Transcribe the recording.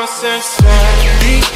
my senses.